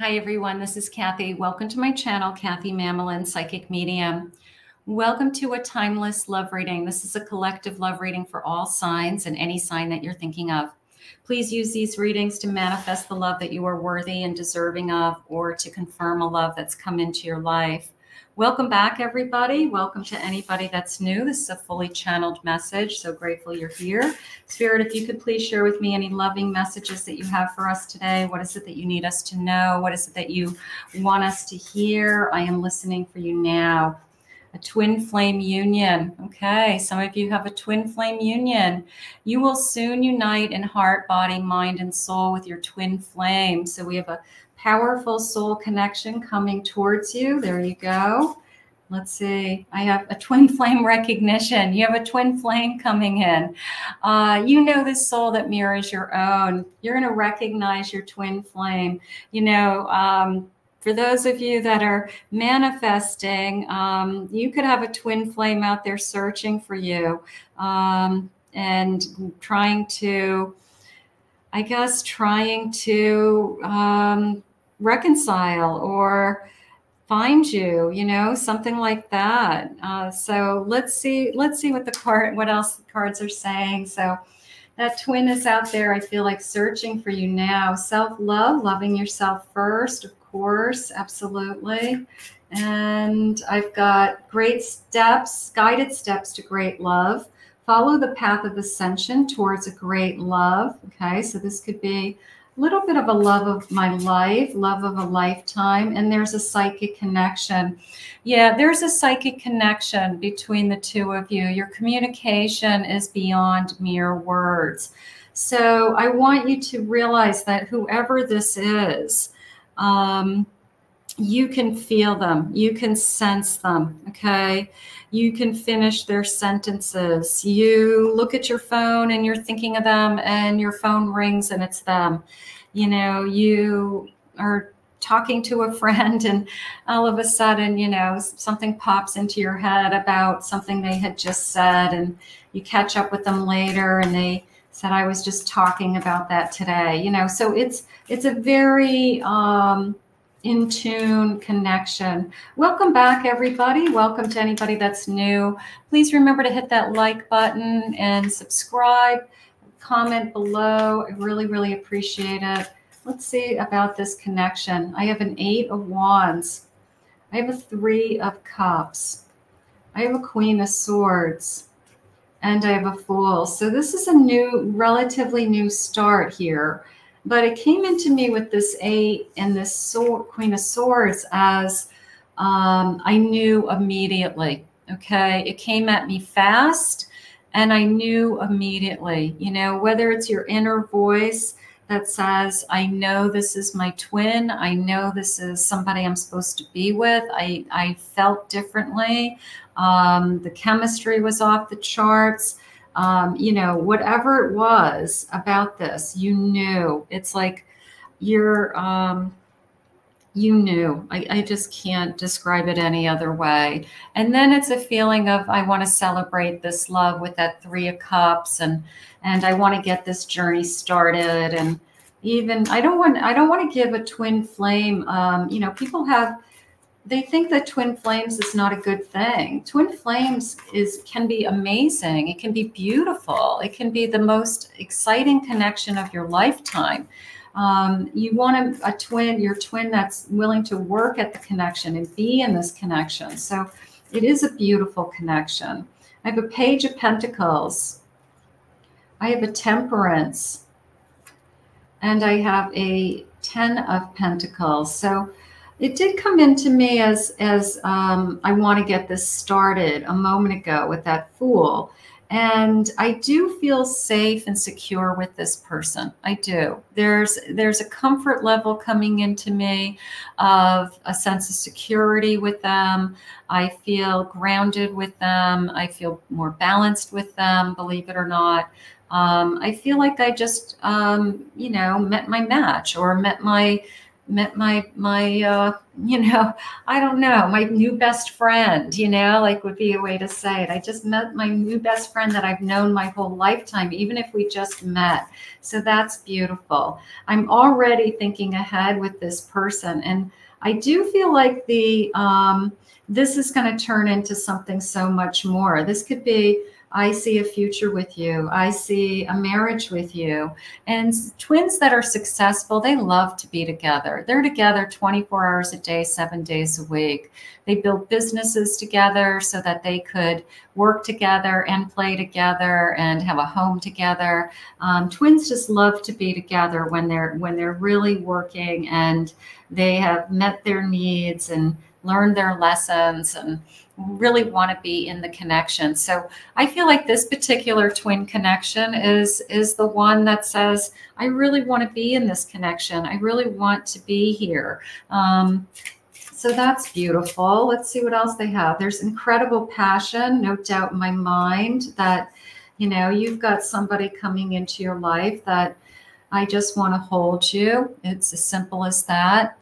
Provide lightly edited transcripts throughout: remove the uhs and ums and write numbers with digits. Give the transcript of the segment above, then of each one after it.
Hi, everyone. This is Kathy. Welcome to my channel, Kathy Mamolen Psychic Medium. Welcome to a timeless love reading. This is a collective love reading for all signs and any sign that you're thinking of. Please use these readings to manifest the love that you are worthy and deserving of, or to confirm a love that's come into your life. Welcome back, everybody. Welcome to anybody that's new. This is a fully channeled message. So grateful you're here. Spirit, if you could please share with me any loving messages that you have for us today. What is it that you need us to know? What is it that you want us to hear? I am listening for you now. A twin flame union. Okay, some of you have a twin flame union. You will soon unite in heart, body, mind, and soul with your twin flame. So we have a powerful soul connection coming towards you. There you go. Let's see. I have a twin flame recognition. You have a twin flame coming in. You know this soul that mirrors your own. You're going to recognize your twin flame. You know, for those of you that are manifesting, you could have a twin flame out there searching for you and trying to, I guess, reconcile or find you, you know, something like that. So let's see what the card, what else the cards are saying. So that twin is out there. I feel like searching for you now. Self-love, loving yourself first, of course, absolutely. And I've got great steps, guided steps to great love. Follow the path of ascension towards a great love. Okay, so this could be a little bit of a love of my life, love of a lifetime, and there's a psychic connection. Yeah, there's a psychic connection between the two of you. Your communication is beyond mere words. So I want you to realize that whoever this is, you can feel them. You can sense them. Okay. You can finish their sentences. You look at your phone and you're thinking of them and your phone rings and it's them. You know, you are talking to a friend and all of a sudden, you know, something pops into your head about something they had just said, and you catch up with them later and they said, I was just talking about that today, you know. So it's a very, in tune connection. Welcome back, everybody. Welcome to anybody that's new. Please remember to hit that like button and subscribe. Comment below. I really, really appreciate it. Let's see about this connection. I have an 8 of Wands. I have a 3 of Cups. I have a Queen of Swords. And I have a Fool. So this is a new, relatively new start here. But it came into me with this 8 and this sword, Queen of Swords, as I knew immediately, okay? It came at me fast, and I knew immediately, you know, whether it's your inner voice that says, I know this is my twin, I know this is somebody I'm supposed to be with, I felt differently, the chemistry was off the charts. You know, whatever it was about this, you knew. It's like you're, you knew. I just can't describe it any other way. And then it's a feeling of, I want to celebrate this love with that 3 of Cups, and I want to get this journey started. And even, I don't want to give a twin flame, you know, people have, they think that twin flames is not a good thing. Twin flames can be amazing. It can be beautiful. It can be the most exciting connection of your lifetime. You want a twin, your twin that's willing to work at the connection and be in this connection. So it is a beautiful connection. I have a Page of Pentacles. I have a Temperance. And I have a 10 of Pentacles. So it did come into me as I want to get this started a moment ago with that Fool. And I do feel safe and secure with this person. I do. There's a comfort level coming into me of a sense of security with them. I feel grounded with them. I feel more balanced with them, believe it or not. I feel like I just, you know, met my match or met my met my I don't know, my new best friend, you know, like would be a way to say it. I just met my new best friend that I've known my whole lifetime, even if we just met. So that's beautiful. I'm already thinking ahead with this person. And I do feel like the this is going to turn into something so much more. This could be, I see a future with you. I see a marriage with you. And twins that are successful, they love to be together. They're together 24 hours a day, 7 days a week. They build businesses together so that they could work together and play together and have a home together. Twins just love to be together when they're really working and they have met their needs and learned their lessons and really want to be in the connection. So I feel like this particular twin connection is the one that says, I really want to be in this connection. I really want to be here. So that's beautiful. Let's see what else they have. There's incredible passion, no doubt in my mind that, you know, you've got somebody coming into your life that I just want to hold you. It's as simple as that.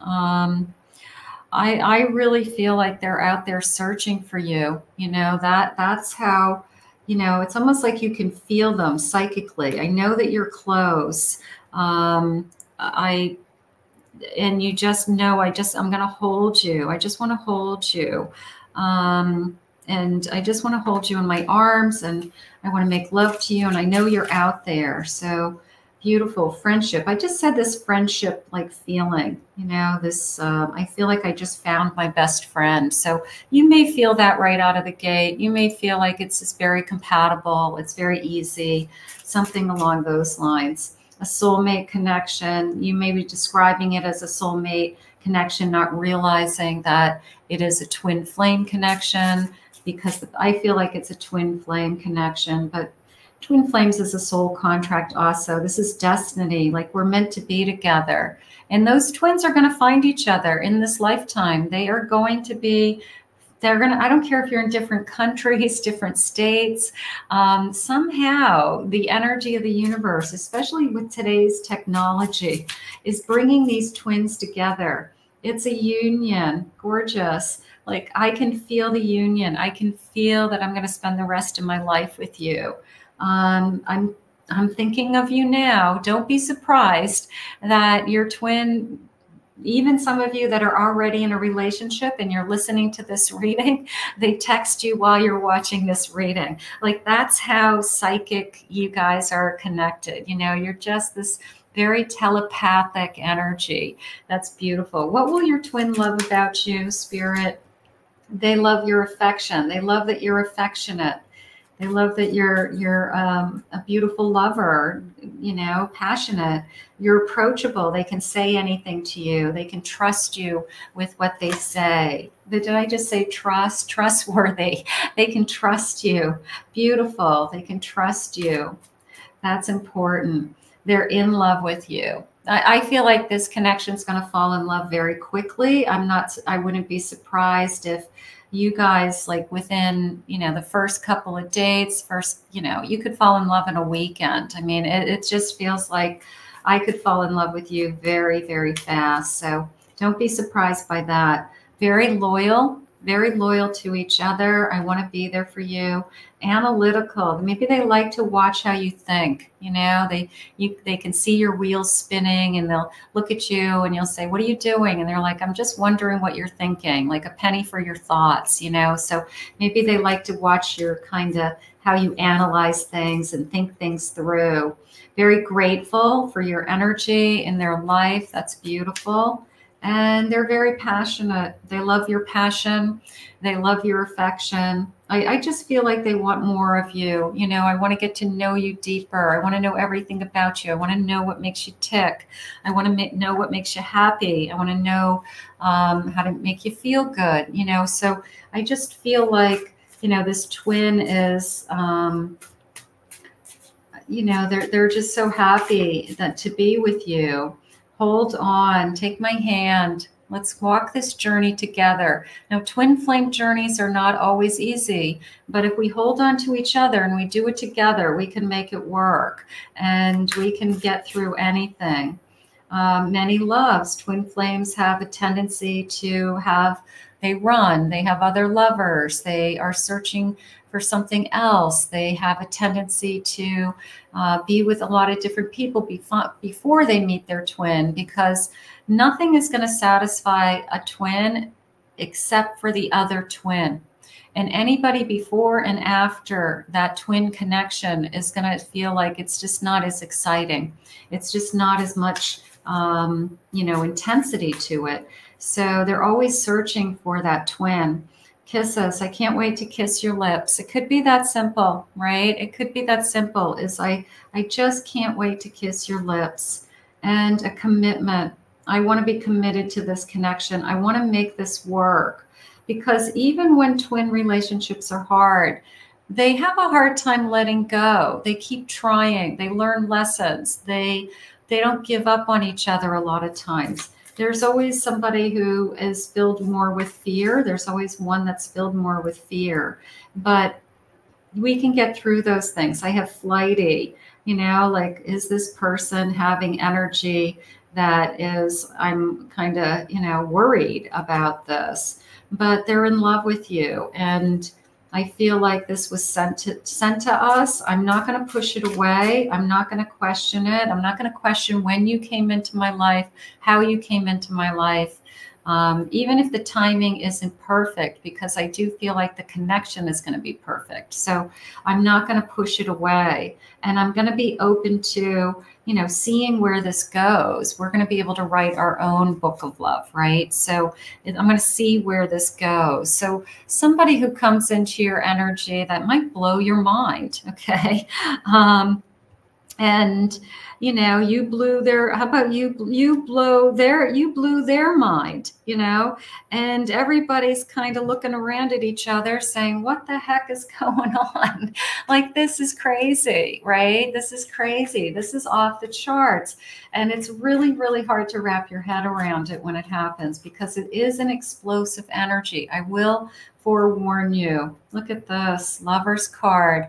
I really feel like they're out there searching for you. You know, that's how, you know, it's almost like you can feel them psychically. I know that you're close. And you just know, I'm going to hold you. I just want to hold you. And I just want to hold you in my arms and I want to make love to you. And I know you're out there. So beautiful friendship. I just said this friendship like feeling, you know, this, I feel like I just found my best friend. So you may feel that right out of the gate. You may feel like it's just very compatible. It's very easy, something along those lines. A soulmate connection. You may be describing it as a soulmate connection, not realizing that it is a twin flame connection because I feel like it's a twin flame connection, but twin flames is a soul contract also. This is destiny, like we're meant to be together. And those twins are going to find each other in this lifetime. They are going to be, I don't care if you're in different countries, different states, somehow the energy of the universe, especially with today's technology, is bringing these twins together. It's a union, gorgeous. Like I can feel the union. I can feel that I'm going to spend the rest of my life with you. I'm thinking of you now. Don't be surprised that your twin, even some of you that are already in a relationship and you're listening to this reading, they text you while you're watching this reading. Like that's how psychic you guys are connected. You know, you're just this very telepathic energy. That's beautiful. What will your twin love about you, Spirit? They love your affection. They love that you're affectionate. They love that you're a beautiful lover, you know, passionate. You're approachable. They can say anything to you. They can trust you with what they say. Did I just say trust? Trustworthy. They can trust you. Beautiful. They can trust you. That's important. They're in love with you. I feel like this connection is going to fall in love very quickly. I wouldn't be surprised if you guys, like within, you know, the first couple of dates, you know, you could fall in love in a weekend. I mean, it just feels like I could fall in love with you very, very fast. So don't be surprised by that. Very loyal to each other. I want to be there for you. Analytical. Maybe they like to watch how you think, you know, they can see your wheels spinning and they'll look at you and you'll say, what are you doing? And they're like, I'm just wondering what you're thinking, like a penny for your thoughts, you know? So maybe they like to watch your kind of how you analyze things and think things through. Very grateful for your energy in their life. That's beautiful. And they're very passionate. They love your passion. They love your affection. I just feel like they want more of you. You know, I want to get to know you deeper. I want to know everything about you. I want to know what makes you tick. I want to know what makes you happy. I want to know how to make you feel good, you know. So I just feel like, you know, this twin is... you know, they're just so happy that to be with you. Hold on, take my hand. Let's walk this journey together. Now, twin flame journeys are not always easy, but if we hold on to each other and we do it together, we can make it work and we can get through anything. many loves. Twin flames have a tendency to have, they run, they have other lovers, they are searching for something else. They have a tendency to be with a lot of different people before they meet their twin, because nothing is going to satisfy a twin except for the other twin. And anybody before and after that twin connection is going to feel like it's just not as exciting. It's just not as much, you know, intensity to it. So they're always searching for that twin. Kisses. I can't wait to kiss your lips. It could be that simple, right? It could be that simple, is I just can't wait to kiss your lips. And a commitment. I want to be committed to this connection. I want to make this work. Because even when twin relationships are hard, they have a hard time letting go. They keep trying. They learn lessons. They don't give up on each other a lot of times. There's always somebody who is filled more with fear. There's always one that's filled more with fear. But we can get through those things. I have flighty, you know, like, is this person having energy that is, I'm kind of, you know, worried about this, but they're in love with you. And I feel like this was sent to us. I'm not going to push it away. I'm not going to question it. I'm not going to question when you came into my life, how you came into my life, even if the timing isn't perfect, because I do feel like the connection is going to be perfect. So I'm not going to push it away. And I'm going to be open to, you know, seeing where this goes. We're going to be able to write our own book of love, right? So I'm going to see where this goes. So somebody who comes into your energy that might blow your mind, okay? And, you know, you blew their, how about you blew their mind, you know, and everybody's kind of looking around at each other saying, what the heck is going on? Like, this is crazy, right? This is crazy. This is off the charts. And it's really, really hard to wrap your head around it when it happens, because it is an explosive energy. I will forewarn you. Look at this Lover's card.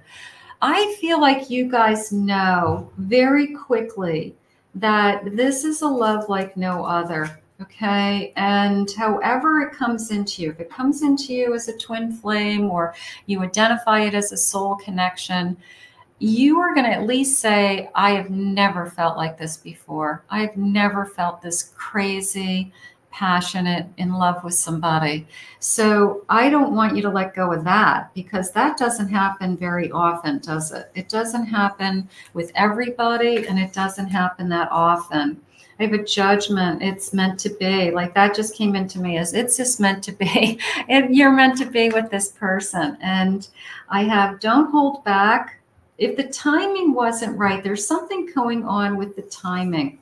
I feel like you guys know very quickly that this is a love like no other, okay? And however it comes into you, if it comes into you as a twin flame or you identify it as a soul connection, you are going to at least say, I have never felt like this before. I've never felt this crazy, passionate, in love with somebody. So I don't want you to let go of that, because that doesn't happen very often, does it? It doesn't happen with everybody, and it doesn't happen that often. I have a judgment. It's meant to be. Like, that just came into me as, it's just meant to be. And you're meant to be with this person. And I have, don't hold back. If the timing wasn't right, there's something going on with the timing,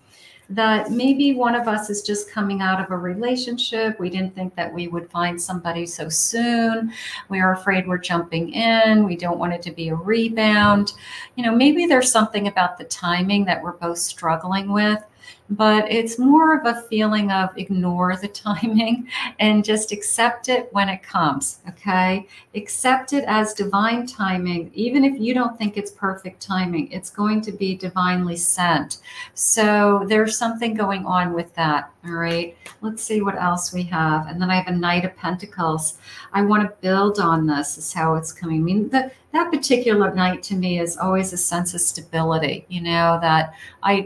that maybe one of us is just coming out of a relationship. We didn't think that we would find somebody so soon. We are afraid we're jumping in. We don't want it to be a rebound. You know, maybe there's something about the timing that we're both struggling with, but it's more of a feeling of ignore the timing and just accept it when it comes, okay? Accept it as divine timing. Even if you don't think it's perfect timing, it's going to be divinely sent. So there's something going on with that, all right? Let's see what else we have. And then I have a Knight of Pentacles. I want to build on this, is how it's coming. I mean, that particular Knight to me is always a sense of stability, you know, that I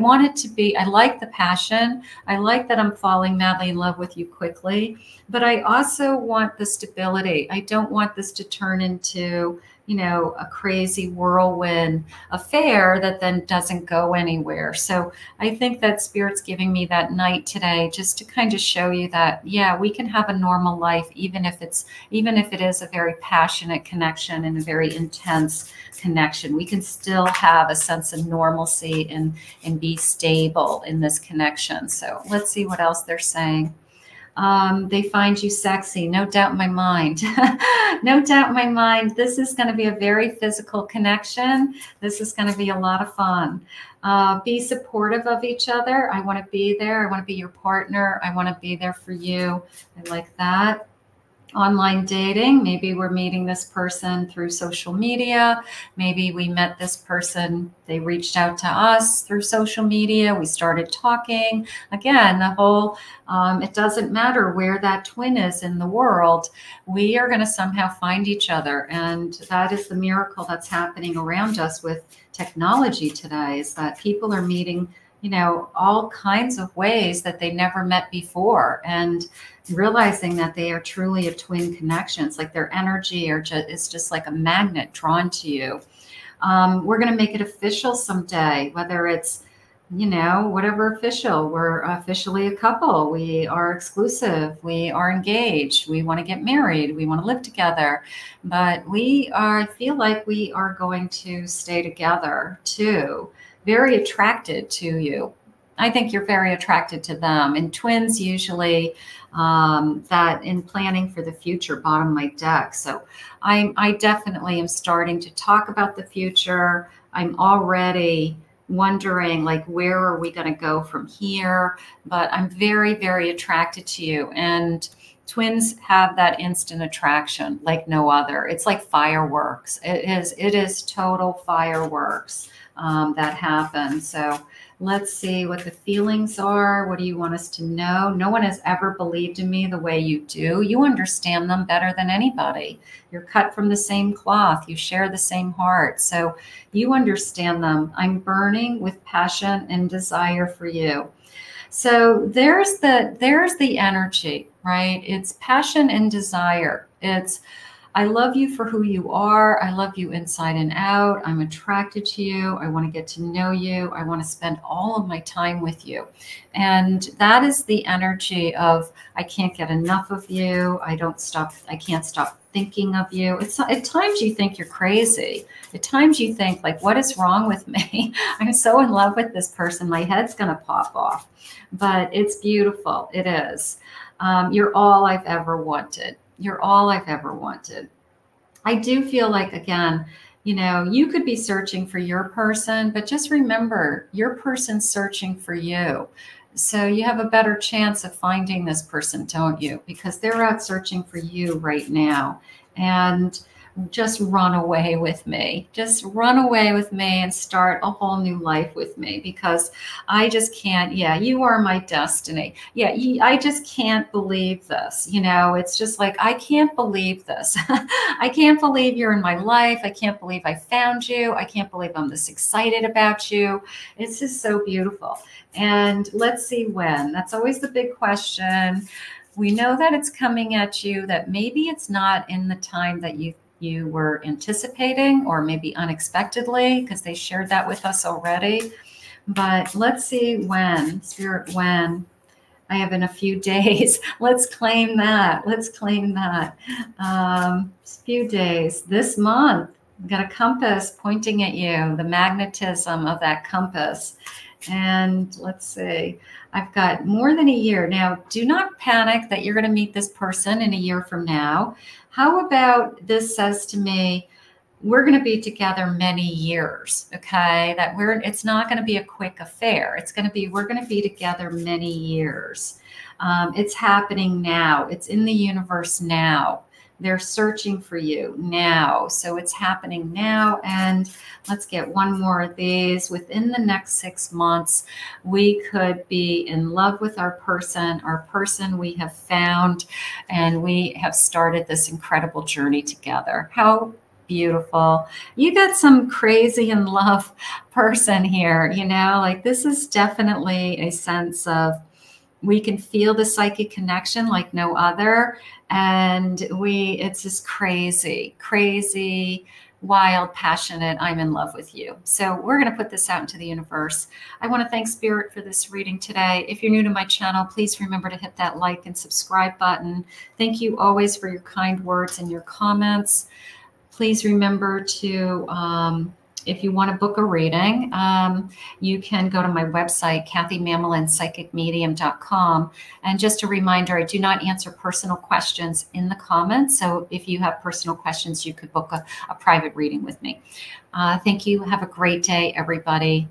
want it to be, I like the passion. I like that I'm falling madly in love with you quickly, but I also want the stability. I don't want this to turn into, you know, a crazy whirlwind affair that then doesn't go anywhere. So I think that Spirit's giving me that Knight today, just to kind of show you that, yeah, we can have a normal life, even if it is a very passionate connection and a very intense connection. We can still have a sense of normalcy and be stable in this connection. So let's see what else they're saying. They find you sexy. No doubt in my mind. No doubt in my mind. This is going to be a very physical connection. This is going to be a lot of fun. Be supportive of each other. I want to be there. I want to be your partner. I want to be there for you. I like that. online dating. Maybe we're meeting this person through social media. Maybe we met this person, they reached out to us through social media. We started talking. Again, the whole, it doesn't matter where that twin is in the world, we are going to somehow find each other. And that is the miracle that's happening around us with technology today, is that people are meeting, you know, all kinds of ways that they never met before, and realizing that they are truly a twin connection. It's like their energy or it's just like a magnet drawn to you. We're going to make it official someday, whether it's, you know, whatever official, we're officially a couple, we are exclusive, we are engaged, we want to get married, we want to live together, but we are, I feel like we are going to stay together too. Very attracted to you. I think you're very attracted to them. And twins usually, that in planning for the future, bottom my deck. So I definitely am starting to talk about the future. I'm already wondering, like, where are we going to go from here? But I'm very, very attracted to you. And twins have that instant attraction like no other. It's like fireworks. It is total fireworks that happen. So let's see what the feelings are. What do you want us to know? No one has ever believed in me the way you do. You understand them better than anybody. You're cut from the same cloth. You share the same heart. So you understand them. I'm burning with passion and desire for you. So there's the energy, right? It's passion and desire. It's, I love you for who you are. I love you inside and out. I'm attracted to you. I want to get to know you. I want to spend all of my time with you. And that is the energy of, I can't get enough of you. I can't stop thinking of you. It's, at times you think you're crazy. At times you think, like, what is wrong with me? I'm so in love with this person. My head's going to pop off. But it's beautiful. It is. You're all I've ever wanted. You're all I've ever wanted. I do feel like, again, you know, you could be searching for your person, but just remember, your person's searching for you. So you have a better chance of finding this person, don't you? Because they're out searching for you right now. And just run away with me. Just run away with me and start a whole new life with me, because I just can't. Yeah, you are my destiny. Yeah, I just can't believe this. You know, it's just like, I can't believe this. I can't believe you're in my life. I can't believe I found you. I can't believe I'm this excited about you. It's just so beautiful. And let's see when. That's always the big question. We know that it's coming at you, that maybe it's not in the time that you were anticipating, or maybe unexpectedly, because they shared that with us already. But let's see when, Spirit, when. I have in a few days. Let's claim that. Let's claim that. Few days. This month, I've got a compass pointing at you, the magnetism of that compass. And let's see, I've got more than a year. Now, do not panic that you're going to meet this person in a year from now. How about this says to me, we're going to be together many years, okay? That it's not going to be a quick affair. It's going to be, we're going to be together many years. It's happening now. It's in the universe now. They're searching for you now. So it's happening now. And let's get one more of these. Within the next 6 months, we could be in love with our person we have found, and we have started this incredible journey together. How beautiful. You got some crazy in love person here, you know, like this is definitely a sense of, we can feel the psychic connection like no other. And it's just crazy, crazy, wild, passionate, I'm in love with you. So we're going to put this out into the universe. I want to thank Spirit for this reading today. If you're new to my channel, please remember to hit that like and subscribe button. Thank you always for your kind words and your comments. Please remember to, if you want to book a reading, you can go to my website, Kathy Mamolen Psychic Medium.com. And just a reminder, I do not answer personal questions in the comments. So if you have personal questions, you could book a private reading with me. Thank you. Have a great day, everybody.